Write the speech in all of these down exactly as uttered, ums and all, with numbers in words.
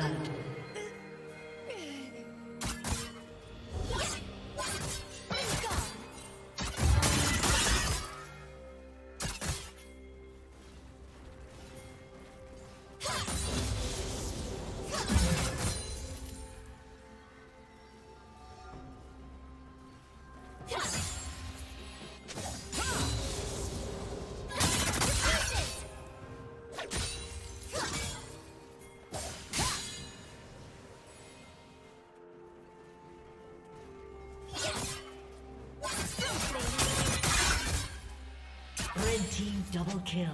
blood. Double kill.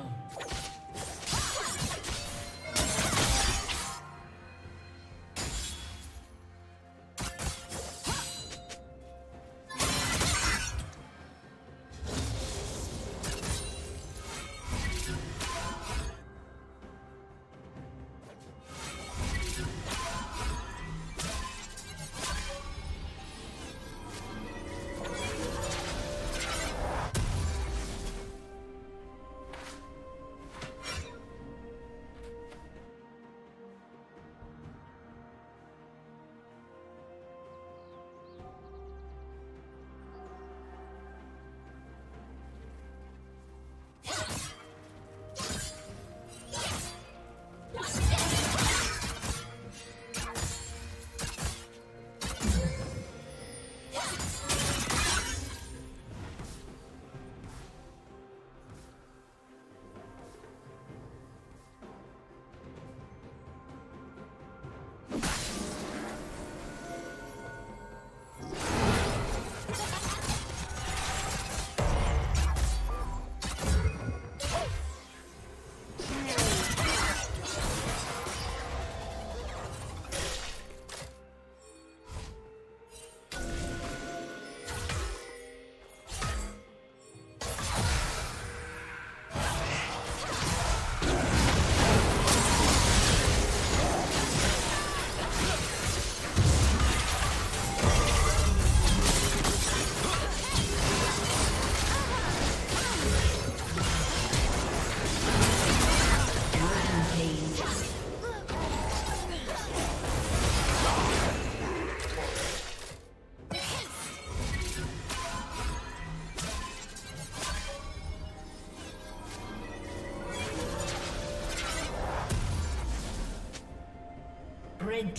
Red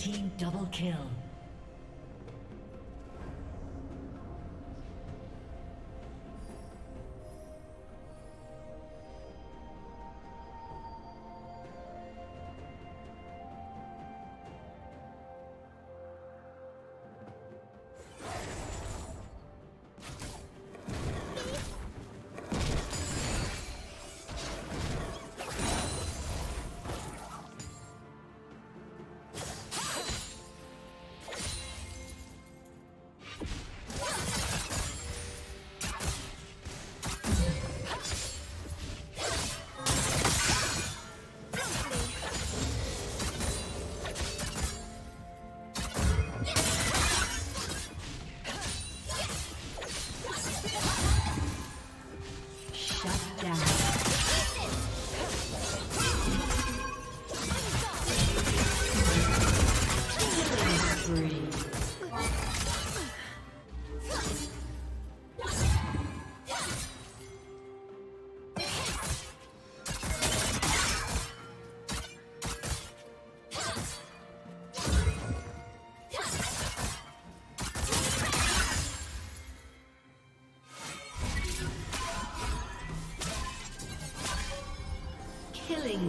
team double kill. Killing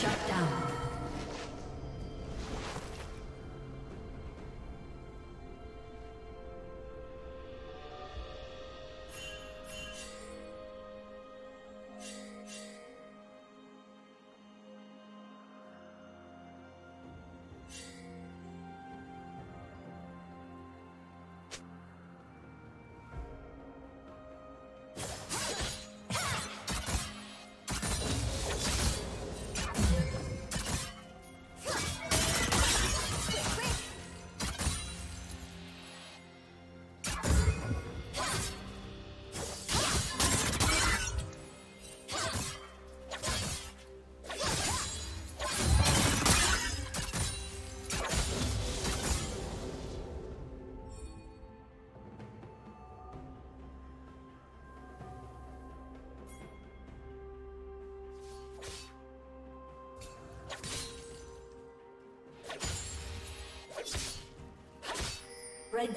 Shut down. Red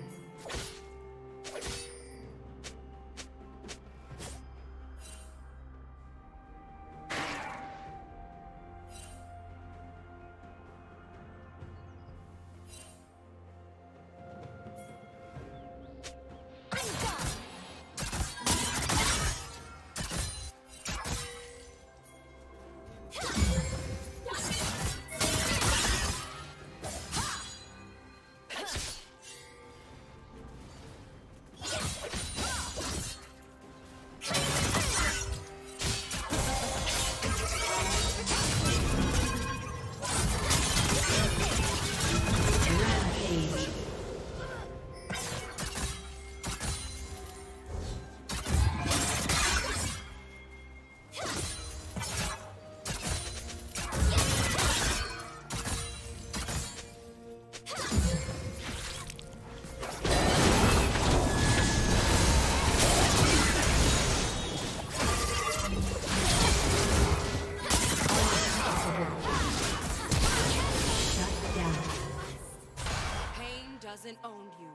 Owned you.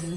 Blue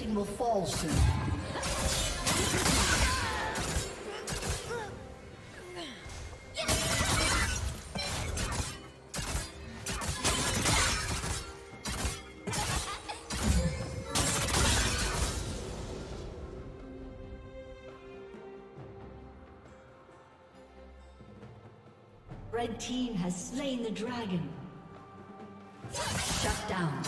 rating will fall soon. Red team has slain the dragon. Shut down.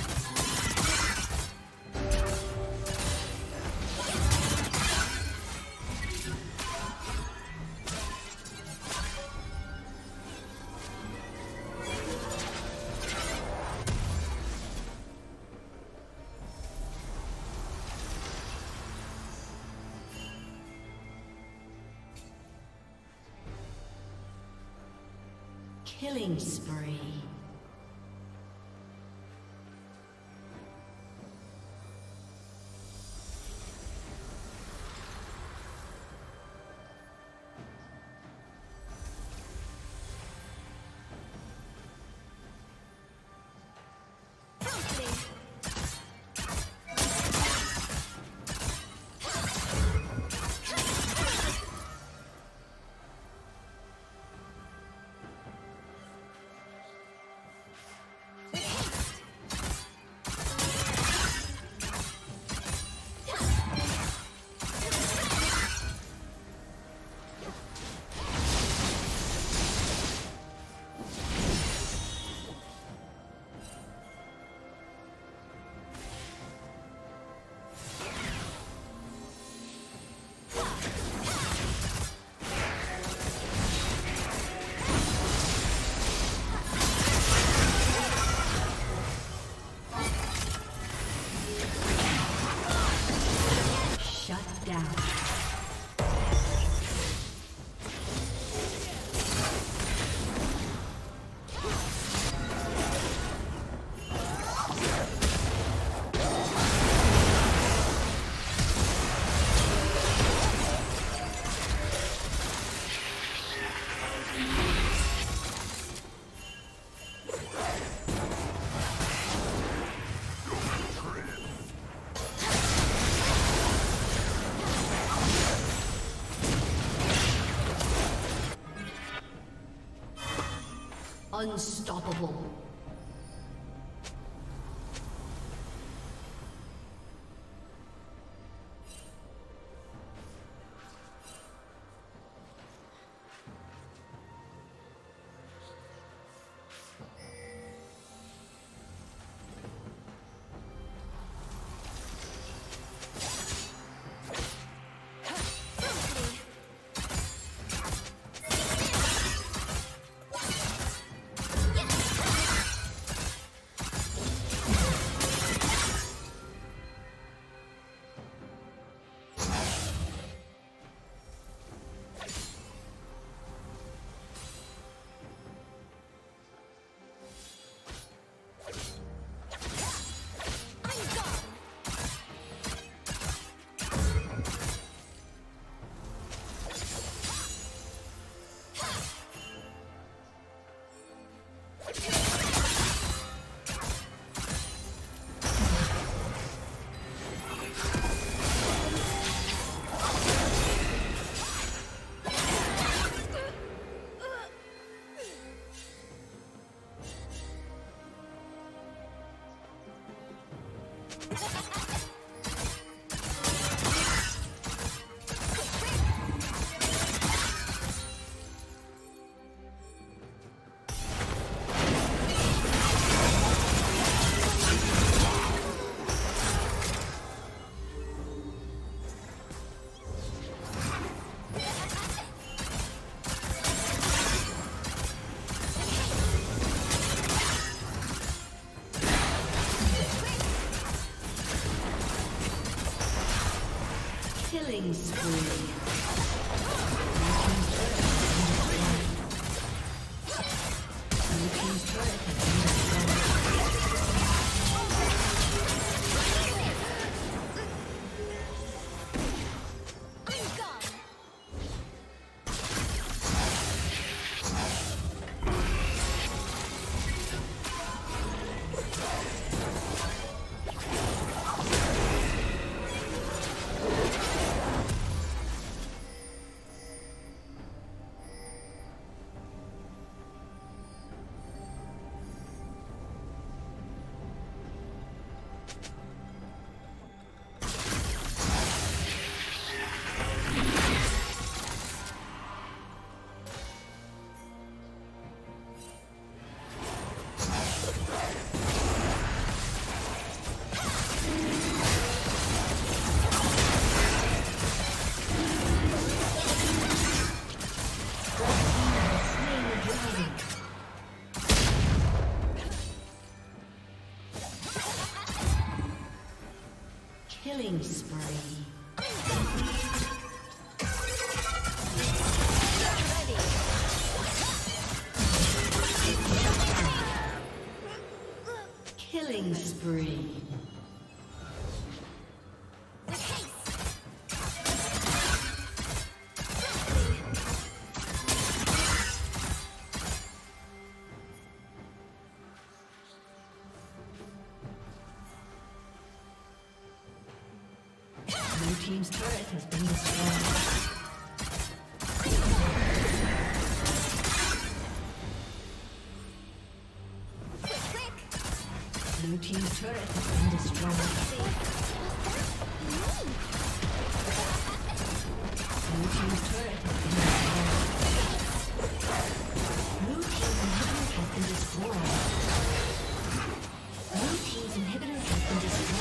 Killing spree. Unstoppable. Killing spree. Killing spree. Killing spree. Blue team's turret has been destroyed. Blue team's turret has been destroyed. Blue team's inhibitor has been destroyed. Blue team's inhibitor has been destroyed.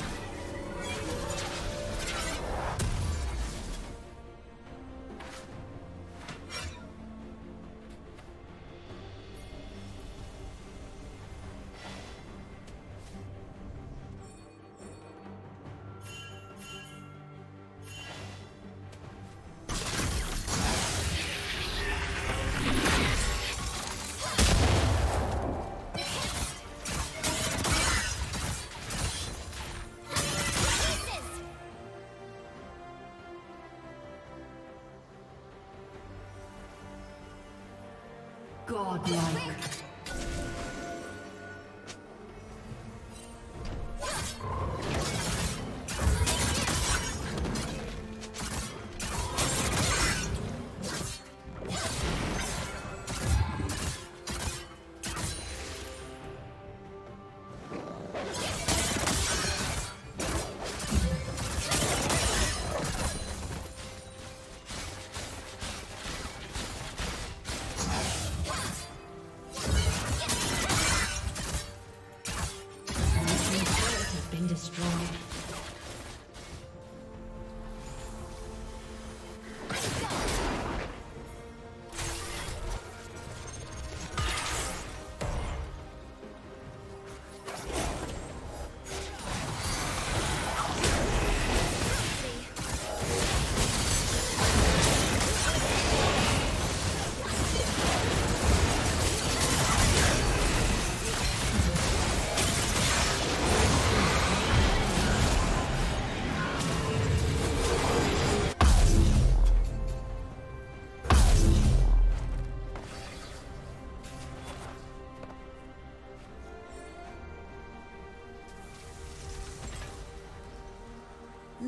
Godlike.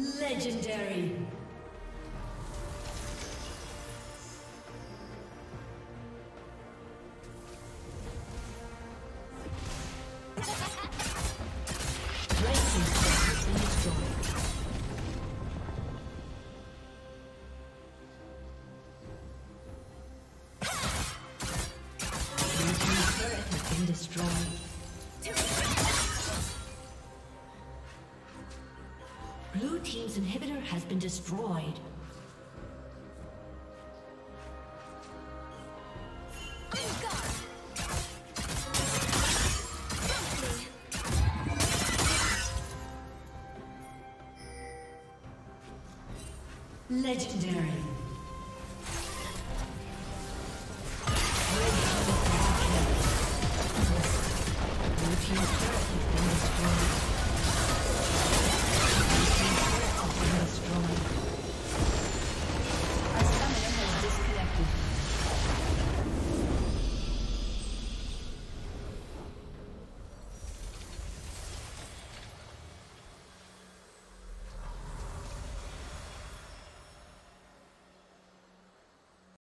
Legendary. Inhibitor has been destroyed. Legendary.